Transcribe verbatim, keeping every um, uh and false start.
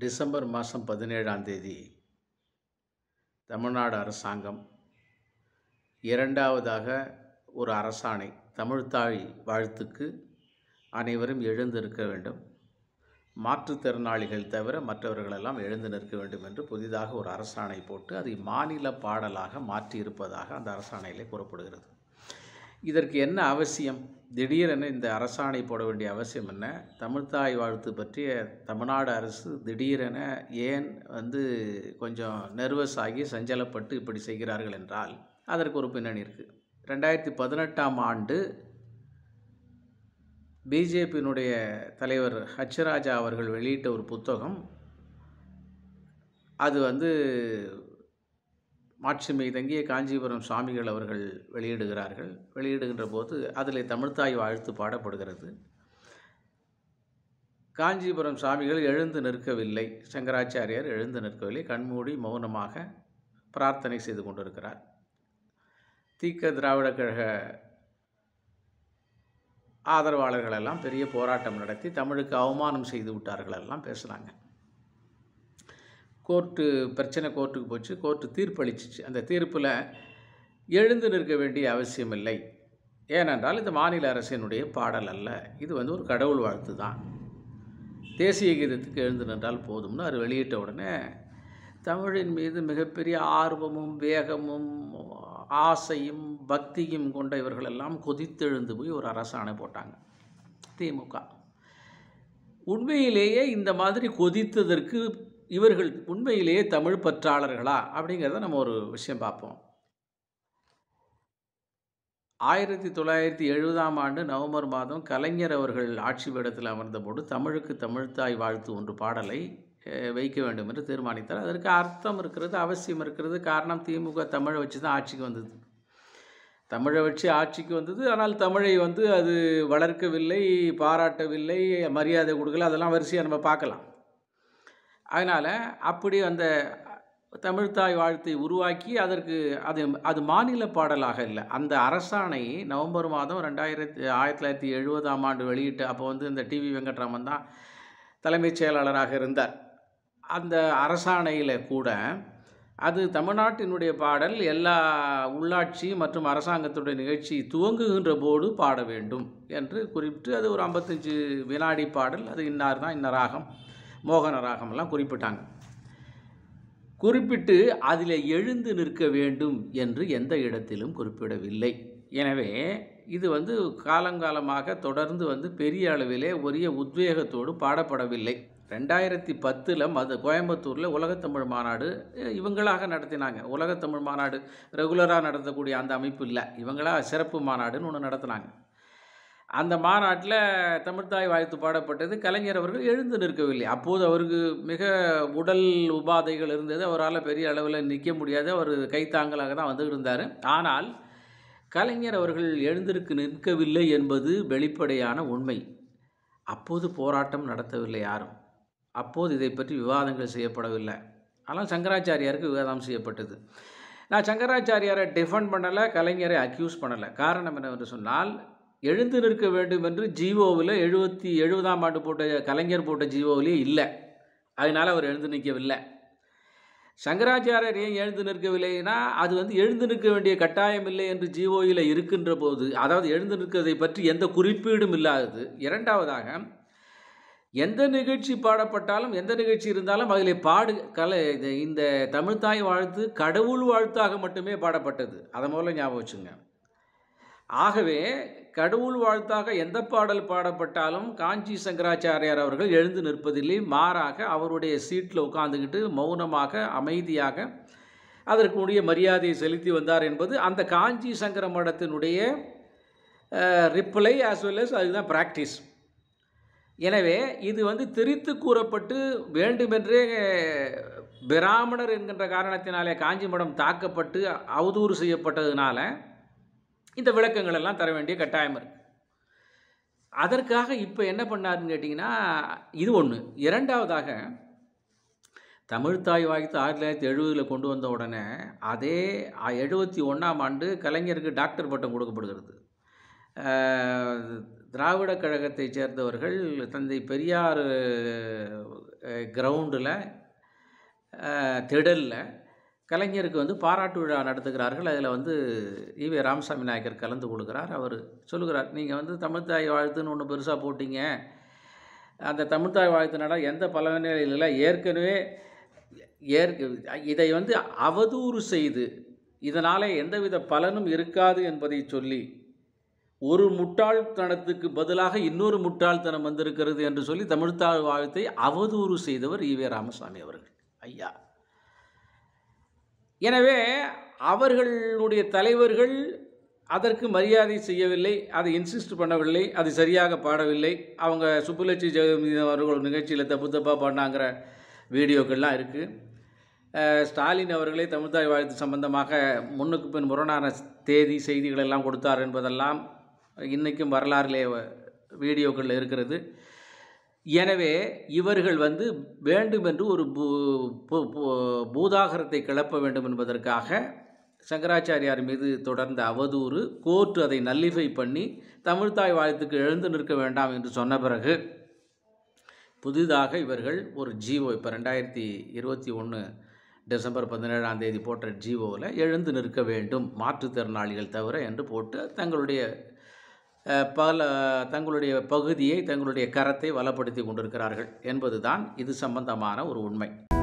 December மாதம் பதினேழாம் தேதி தமிழ்நாடு அரசாங்கம் இரண்டாவதாக ஒரு அரசாணை தமிழ்த்தாய் வாழ்த்துக்கு அனைவரும் எழுந்து நிற்க வேண்டும், மாற்றுத்திறனாளிகள் தவிர மற்றவர்களெல்லாம் எழுந்து நிற்க வேண்டும் என்று புதிதாக ஒரு அரசாணை போட்டு அதை மாநில பாடலாக மாற்றியிருப்பதாக அந்த அரசாணையில் கூறப்படுகிறது. இதற்கு என்ன அவசியம், திடீரென இந்த அரசாணை போட வேண்டிய அவசியம் என்ன? தமிழ்த்தாய் வாழ்த்து பற்றிய தமிழ்நாடு அரசு திடீரென ஏன் வந்து கொஞ்சம் நெர்வஸ் ஆகி சஞ்சலப்பட்டு இப்படி செய்கிறார்கள் என்றால் அதற்கு ஒரு பின்னணி இருக்குது. ரெண்டாயிரத்தி பதினெட்டாம் ஆண்டு பிஜேபியினுடைய தலைவர் ஹச் ராஜா அவர்கள் வெளியிட்ட ஒரு புத்தகம், அது வந்து மாட்சிமை தங்கிய காஞ்சிபுரம் சுவாமிகள் அவர்கள் வெளியிடுகிறார்கள். வெளியிடுகின்ற போது அதில் தமிழ்த்தாய் வாழ்த்து பாடப்படுகிறது. காஞ்சிபுரம் சுவாமிகள் எழுந்து நிற்கவில்லை, சங்கராச்சாரியார் எழுந்து நிற்கவில்லை, கண்மூடி மௌனமாக பிரார்த்தனை செய்து கொண்டிருக்கிறார். தீக்க திராவிட கழக ஆதரவாளர்களெல்லாம் பெரிய போராட்டம் நடத்தி தமிழுக்கு அவமானம் செய்து விட்டார்களெல்லாம் பேசுகிறாங்க. கோர்ட்டு பிரச்சனை கோர்ட்டுக்கு போச்சு, கோர்ட்டு தீர்ப்பளிச்சிச்சு. அந்த தீர்ப்பில் எழுந்து நிற்க வேண்டிய அவசியம் இல்லை, ஏனென்றால் இது மாநில அரசினுடைய பாடல் அல்ல, இது வந்து ஒரு கடவுள் வாழ்த்து தான், தேசிய கீதத்துக்கு எழுந்து நின்றால் போதும்னு அது வெளியிட்ட உடனே தமிழின் மீது மிகப்பெரிய ஆர்வமும் வேகமும் ஆசையும் பக்தியும் கொண்ட இவர்களெல்லாம் கொதித்தெழுந்து போய் ஒரு அரசாணை போட்டாங்க. திமுக உண்மையிலேயே இந்த மாதிரி கொதித்ததற்கு இவர்கள் உண்மையிலேயே தமிழ் பற்றாளர்களா அப்படிங்கிறத நம்ம ஒரு விஷயம் பார்ப்போம். ஆயிரத்தி தொள்ளாயிரத்தி எழுபதாம் ஆண்டு நவம்பர் மாதம் கலைஞர் அவர்கள் ஆட்சி பீடத்தில் அமர்ந்தபோது தமிழுக்கு தமிழ்த்தாய் வாழ்த்து ஒன்று பாடலை வைக்க வேண்டும் என்று தீர்மானித்தார். அதற்கு அர்த்தம் இருக்கிறது, அவசியம் இருக்கிறது. காரணம், திமுக தமிழை வச்சு தான் ஆட்சிக்கு வந்தது, தமிழை வச்சு ஆட்சிக்கு வந்தது ஆனால் தமிழை வந்து அது வளர்க்கவில்லை, பாராட்டவில்லை, மரியாதை கொடுக்கல, அதெல்லாம் வரிசையாக நம்ம பார்க்கலாம். அதனால் அப்படி அந்த தமிழ்த்தாய் வாழ்த்தை உருவாக்கி அதற்கு அது அது மாநில பாடலாக இல்லை. அந்த அரசாணை நவம்பர் மாதம் ரெண்டாயிரத்தி ஆயிரத்தி தொள்ளாயிரத்தி எழுபதாம் ஆண்டு வெளியிட்டு, அப்போ வந்து இந்த டிவி வெங்கட்ராமன் தான் தலைமைச் செயலாளராக இருந்தார். அந்த அரசாணையில் கூட அது தமிழ்நாட்டினுடைய பாடல் எல்லா உள்ளாட்சி மற்றும் அரசாங்கத்துடைய நிகழ்ச்சி துவங்குகின்ற போது பாட வேண்டும் என்று குறிப்பிட்டு அது ஒரு ஐம்பத்தஞ்சு வினாடி பாடல், அது இன்னார் தான் இன்ன ராகம் மோகன ராகமெல்லாம் குறிப்பிட்டாங்க. குறிப்பிட்டு அதில் எழுந்து நிற்க வேண்டும் என்று எந்த இடத்திலும் குறிப்பிடவில்லை. எனவே இது வந்து காலங்காலமாக தொடர்ந்து வந்து பெரிய அளவிலே ஒரே உத்வேகத்தோடு பாடப்படவில்லை. ரெண்டாயிரத்தி பத்தில் அது கோயம்புத்தூரில் உலகத்தமிழ் மாநாடு இவங்களாக நடத்தினாங்க. உலகத்தமிழ் மாநாடு ரெகுலராக நடத்தக்கூடிய அந்த அமைப்பு இல்லை, இவங்களாக சிறப்பு மாநாடுன்னு ஒன்று நடத்தினாங்க. அந்த மாநாட்டில் தமிழ்த்தாய் வாழ்த்து பாடப்பட்டது. கலைஞர் அவர்கள் எழுந்து நிற்கவில்லை. அப்போது அவருக்கு மிக உடல் உபாதைகள் இருந்தது, அவரால் பெரிய அளவில் நிற்க முடியாது, அவர் கைத்தாங்கலாக தான் வந்து இருந்தார். ஆனால் கலைஞர் அவர்கள் எழுந்திருக்கு நிற்கவில்லை என்பது வெளிப்படையான உண்மை. அப்போது போராட்டம் நடத்தவில்லை யாரும், அப்போது இதை பற்றி விவாதங்கள் செய்யப்படவில்லை. ஆனால் சங்கராச்சாரியாருக்கு விவாதம் செய்யப்பட்டது. நான் சங்கராச்சாரியாரை டிஃபெண்ட் பண்ணலை, கலைஞரை அக்யூஸ் பண்ணலை. காரணம் என்னவென்று சொன்னால், எழுந்து நிற்க வேண்டும் என்று ஜிஓவில் எழுபத்தி எழுபதாம் ஆண்டு போட்ட கலைஞர் போட்ட ஜிஓவிலே இல்லை, அதனால் அவர் எழுந்து நிற்கவில்லை. சங்கராச்சாரியர் ஏன் எழுந்து நிற்கவில்லைன்னா, அது வந்து எழுந்து நிற்க வேண்டிய கட்டாயம் இல்லை என்று ஜிஓயில் இருக்கின்ற போது, அதாவது எழுந்து நிற்கிறதை பற்றி எந்த குறிப்பீடும் இல்லாதது. இரண்டாவதாக, எந்த நிகழ்ச்சி பாடப்பட்டாலும் எந்த நிகழ்ச்சி இருந்தாலும் அதில் பாடு கலை இந்த தமிழ்த்தாய் வாழ்த்து கடவுள் வாழ்த்தாக மட்டுமே பாடப்பட்டது. அதை முதல்ல ஞாபகம் வச்சுங்க. ஆகவே கடவுள் வாழ்த்தாக எந்த பாடல் பாடப்பட்டாலும் காஞ்சி சங்கராச்சாரியார் அவர்கள் எழுந்து நிற்பதில்லை, மாறாக அவருடைய சீட்டில் உட்காந்துக்கிட்டு மௌனமாக அமைதியாக அதற்குரிய மரியாதையை செலுத்தி வந்தார் என்பது அந்த காஞ்சி சங்கர மடத்தினுடைய ரிப்ளை ஆஸ் வெல் அஸ் அதுதான் ப்ராக்டிஸ். எனவே இது வந்து திரித்து கூறப்பட்டு வேண்டுமென்றே பிராமணர் என்கின்ற காரணத்தினாலே காஞ்சி மடம் தாக்கப்பட்டு அவதூறு செய்யப்பட்டதுனால இந்த விளக்கங்கள் எல்லாம் தர வேண்டிய கட்டாயம் இருக்குது. அதற்காக இப்போ என்ன பண்ணாருன்னு கேட்டிங்கன்னா, இது ஒன்று. இரண்டாவதாக, தமிழ்த்தாய் வாழ்த்து ஆயிரத்தி தொள்ளாயிரத்தி எழுபதில் கொண்டு வந்த உடனே அதே எழுபத்தி ஒன்றாம் ஆண்டு கலைஞருக்கு டாக்டர் பட்டம் கொடுக்கப்படுகிறது. திராவிட கழகத்தைச் சேர்ந்தவர்கள் தந்தை பெரியார் கிரவுண்டில் திடலில் கலைஞருக்கு வந்து பாராட்டு விழா நடத்துகிறார்கள். அதில் வந்து ஈவே ராமசாமி நாயக்கர் கலந்து கொடுக்குறார். அவர் சொல்லுகிறார், நீங்கள் வந்து தமிழ்த்தாய் வாழ்த்துன்னு ஒன்று பெருசாக போட்டிங்க, அந்த தமிழ்த்தாய் வாழ்த்துனால எந்த பலவீனமும் இல்லை, ஏற்கனவே ஏற்க இதை வந்து அவதூறு செய்து இதனால் எந்தவித பலனும் இருக்காது என்பதை சொல்லி ஒரு முட்டாள்தனத்துக்கு பதிலாக இன்னொரு முட்டாள்தனம் வந்திருக்கிறது என்று சொல்லி தமிழ்த்தாய் வாழ்த்தை அவதூறு செய்தவர் ஈவே ராமசாமி அவர்கள் ஐயா. எனவே அவர்களுடைய தலைவர்கள் அதற்கு மரியாதை செய்யவில்லை, அதை இன்சிஸ்ட் பண்ணவில்லை, அது சரியாக பாடவில்லை. அவங்க சுப்புலட்சுமி ஜெயமீது அவர்கள் நிகழ்ச்சியில் தப்பு தப்பாக பாடினாங்கிற வீடியோக்கள்லாம் இருக்குது. ஸ்டாலின் அவர்களே தமிழ்த்தாய் வாழ்த்து சம்பந்தமாக முன்னுக்கு பின் முரணான தேதி செய்திகளெல்லாம் கொடுத்தார் என்பதெல்லாம் இன்றைக்கும் வரலாறுலே வீடியோக்களில் இருக்கிறது. எனவே இவர்கள் வந்து வேண்டுமென்று ஒரு பூதாகரத்தை கிளப்ப வேண்டும் என்பதற்காக சங்கராச்சாரியார் மீது தொடர்ந்த அவதூறு, கோர்ட்டு அதை நல்லிஃபை பண்ணி தமிழ்த்தாய் வாழ்த்துக்கு எழுந்து நிற்க வேண்டாம் என்று சொன்ன பிறகு புதிதாக இவர்கள் ஒரு ஜீவோ, இப்போ ரெண்டாயிரத்தி இருபத்தி ஒன்று டிசம்பர் பதினேழாம் தேதி போட்ட ஜீவோவில் எழுந்து நிற்க வேண்டும் மாற்றுத்திறனாளிகள் தவிர என்று போட்டு தங்களுடைய பல தங்களுடைய பகுதியை தங்களுடைய கரத்தை வளப்படுத்தி கொண்டிருக்கிறார்கள் என்பதுதான் இது சம்பந்தமான ஒரு உண்மை.